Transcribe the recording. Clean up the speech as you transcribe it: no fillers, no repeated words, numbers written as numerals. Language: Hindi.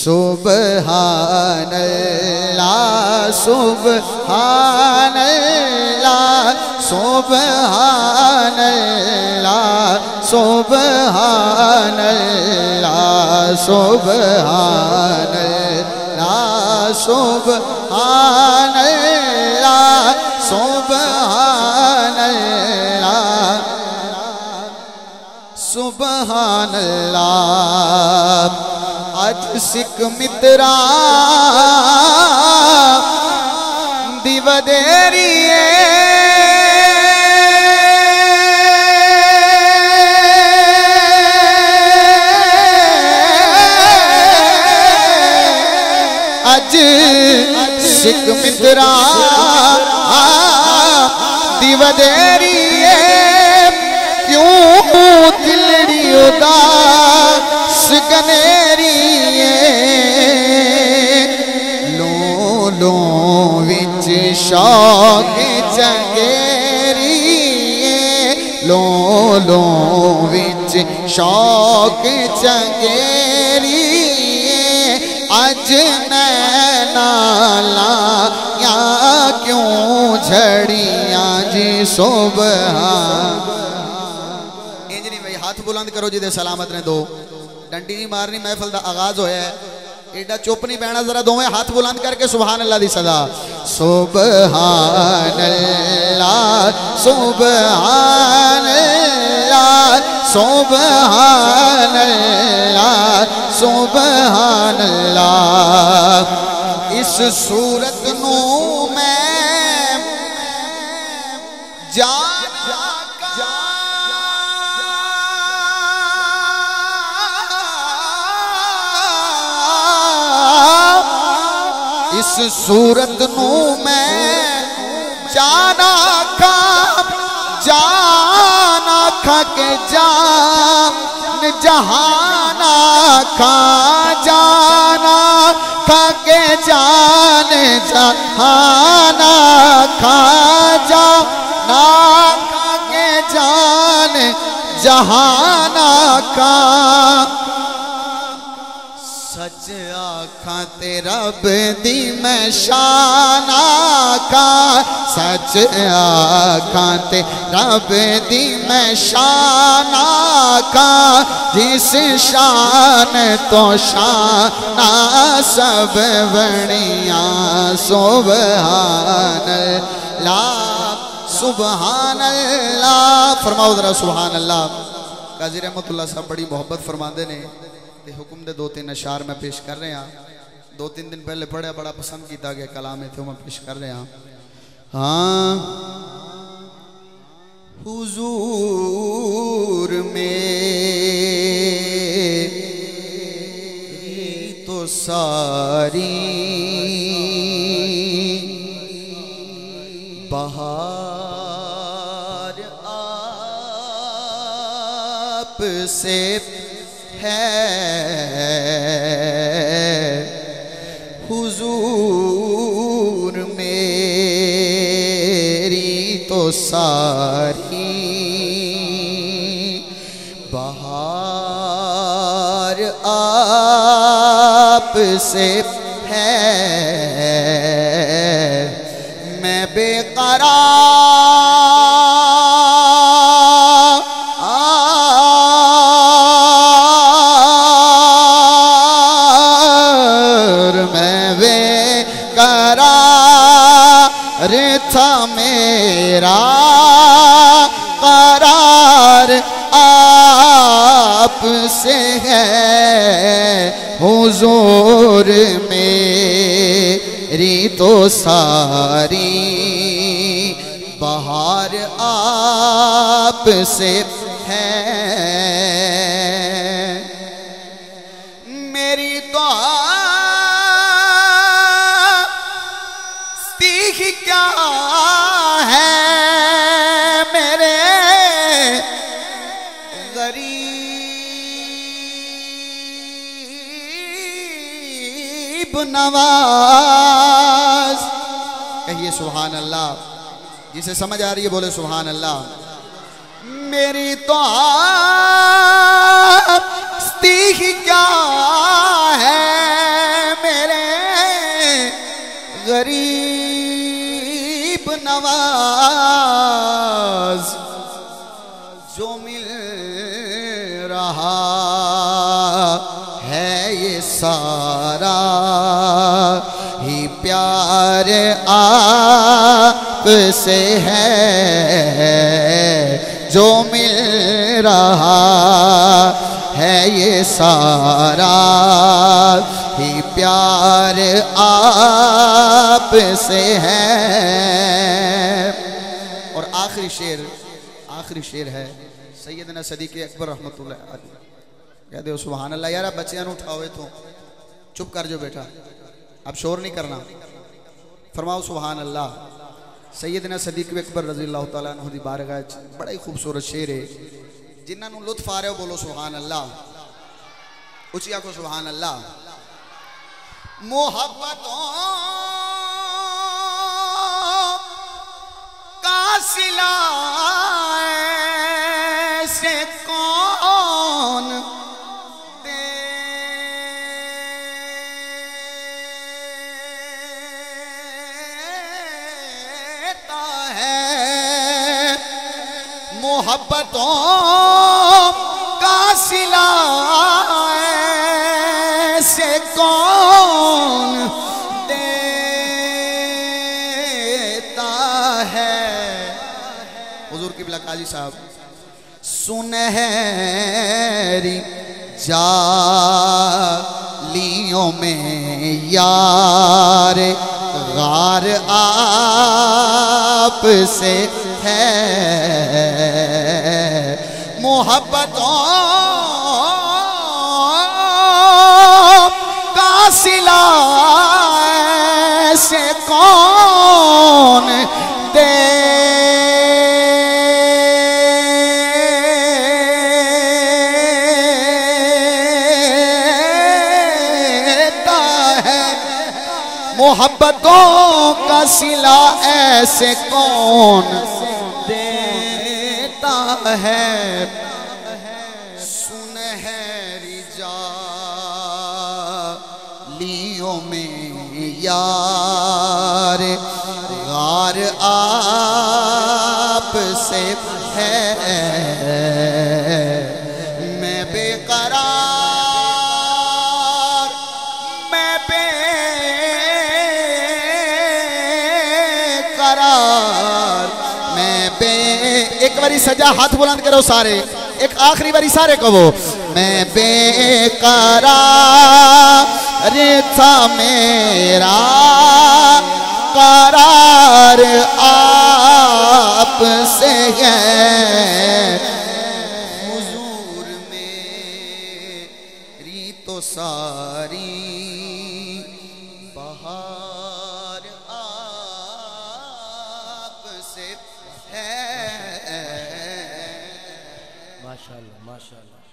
सुब्हानल्लाह सुब्हानल्लाह सुब्हानल्लाह सुब्हानल्लाह सुब्हानल्लाह सुब्हानल्लाह सुब्हानल्लाह सुब्हानल्लाह। सिख मित्रा दिवदेरी अज सिख मित्रा दिवदेरी क्यों दिलड़ी उदास गनेरी शौक चंगेरी लोलो विच शौक चंगेरी अज नाला या क्यों झड़िया जी सुबहान इंजनी भाई हाथ बुलंद करो जी दे सलामत ने दो डंडी नहीं मारनी महफिल का आगाज होया है एडा चुप नहीं बहना जरा दोवें हाथ बुलंद करके सुभान अल्लाह दी सदा सुबहानल्लाह सुबहानल्लाह सुबहानल्लाह सुबहानल्लाह। इस सूरत नू मैं जा इस सूरत नू मैं जाना खा के जान जहाना खा जाना खा के जान जहाना खा जाना खा के जान जहाना खा सच आखा ते रब दी मैं शान आखा सच आखा ते रब दी मैं शान आखा जिस शान तो शान सब बनिया सुबहानल्लाह सुबहानल्लाह। फरमाओ जरा सुबहानल्लाह। काजी रहमतुल्लाह साहब बड़ी मोहब्बत फरमाते ने ते हुक्म दे दो तीन अशार मैं पेश कर रहा दो तीन दिन पहले पढ़िया बड़ा पसंद किया गया कलाम इतों मैं पेश कर रहा। हाँ हुजूर में तो सारी बहार आप से है हुजूर मेरी तो सारी बहार आप से है मैं बेकरार था मेरा करार आप से है हुजूर मेरी तो सारी बहार आप से है मेरी तो क्या है मेरे गरीब नवाज। कहिए सुभान अल्लाह। जिसे समझ आ रही है बोले सुभान अल्लाह। मेरी तो आस्ती क्या है गरीब नवाज जो मिल रहा है ये सारा ही प्यार आपसे है, जो मिल रहा है ये सारा ही प्यार आप से है। और आखिरी शेर है सैयदना सदीक अकबर रहमतुल्लाह अलैह, सुभान अल्लाह। यार बच्चे उठाओ तो चुप कर जो बेटा, अब शोर नहीं करना। फरमाओ सुभान अल्लाह। सैयदना सदीक अकबर रजी अल्लाह तआला अन्हु दी बारगाह बड़ा ही खूबसूरत शेर है। जिन्होंने लुत्फ आ रहे हो बोलो सुभान अल्लाह, उचिया को सुभान अल्लाह। मोहब्बतों का सिला ऐसे कौन दे, देता है मोहब्बतों का सिला से कौन देता है। हुजूर क़िबला काजी साहब, सुनहरी जालियों में यार गार आप से है, मोहब्बतों सिला ऐसे कौन देता है, मोहब्बतों का सिला ऐसे कौन देता है। सुनहरी लियों में यार गार आप से है, मैं बेकरार। एक बारी सजा हाथ बुलंद करो सारे, एक आखिरी बारी सारे कहो, मैं बेकरार था मेरा करार आप से है। हुजूर मेरी तो सारी बहार आप से है। माशाल्लाह माशाल्लाह।